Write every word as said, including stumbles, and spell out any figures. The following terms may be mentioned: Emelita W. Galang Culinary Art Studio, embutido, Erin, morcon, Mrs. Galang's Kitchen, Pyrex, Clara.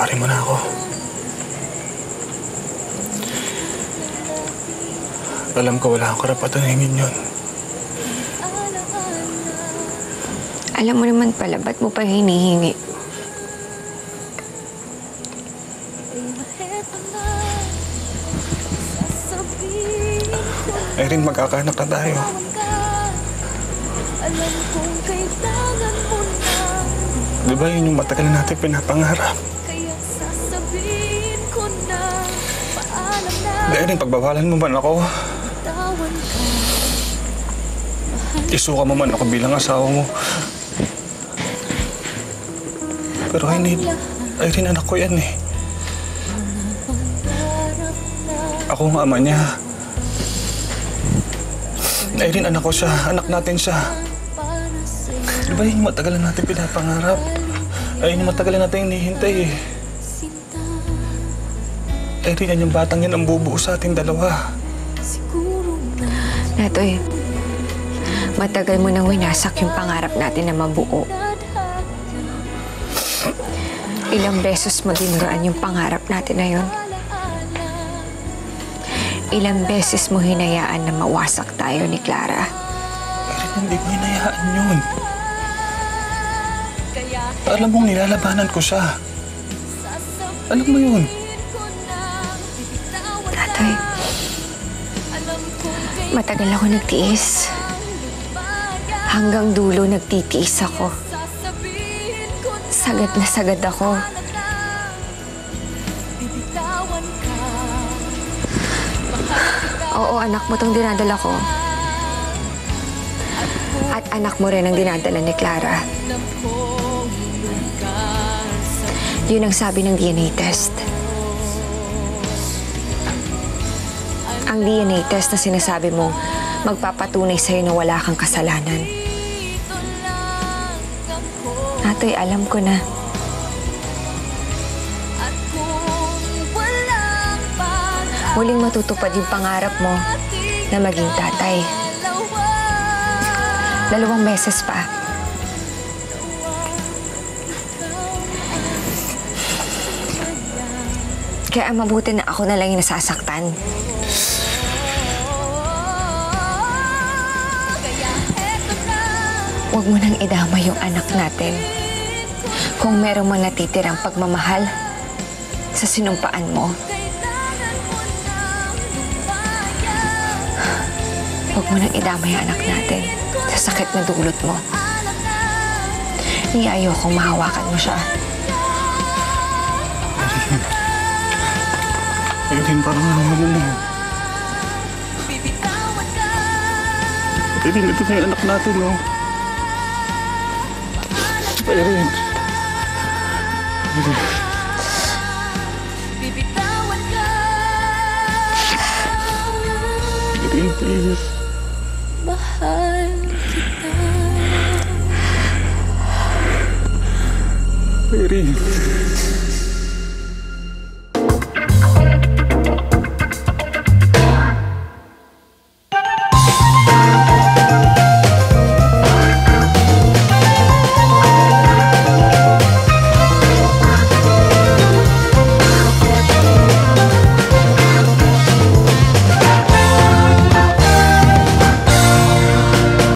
patawarin mo na ako. Alam ko wala akong karapatan na hingin yun. Alam mo naman pala, ba't mo pa hinihingi? Erin, magkakaanak na tayo. Di ba yun yung matagal natin pinapangarap? Erin, pagbawalan mo man ako. Isuka mo man ako bilang asawa mo. Pero I need... Erin, anak ko yan eh. Ako ang ama niya. Erin, anak ko siya. Anak natin siya. Di ba yun matagalan natin pinapangarap? Ayun matagalan natin hinihintay eh. Erin, yan yung batang yan ang bubuo sa ating dalawa. Natoy, matagal mo nang winasak yung pangarap natin na mabuo. Ilang beses mo dinuraan yung pangarap natin na yun. Ilang beses mo hinayaan na mawasak tayo ni Clara. Erin, hindi ko hinayaan yun. Alam mong nilalabanan ko siya. Alam mo yun. Tatay, matagal ako nagtiis. Hanggang dulo nagtitiis ako. Sagad na sagad ako. Oo, anak mo itong dinadala ko. At anak mo rin ang dinadala ni Clara. Yun ang sabi ng D N A test. Ang D N A test na sinasabi mong magpapatunay sa'yo na wala kang kasalanan. Natoy, alam ko na. Muling matutupad yung pangarap mo na maging tatay. Dalawang beses pa. Kaya mabuti na ako na lang yung nasasaktan. Huwag mo nang idama yung anak natin. Kung meron man natitirang pagmamahal sa sinumpaan mo, huwag mo nang idama yung anak natin sa sakit na dulot mo. Hindi ayokong mahawakan mo siya. Erin, parang ano mo. Erin, ito na yung anak natin, no? Erin. Erin. Erin, please. Mahal kita. Erin.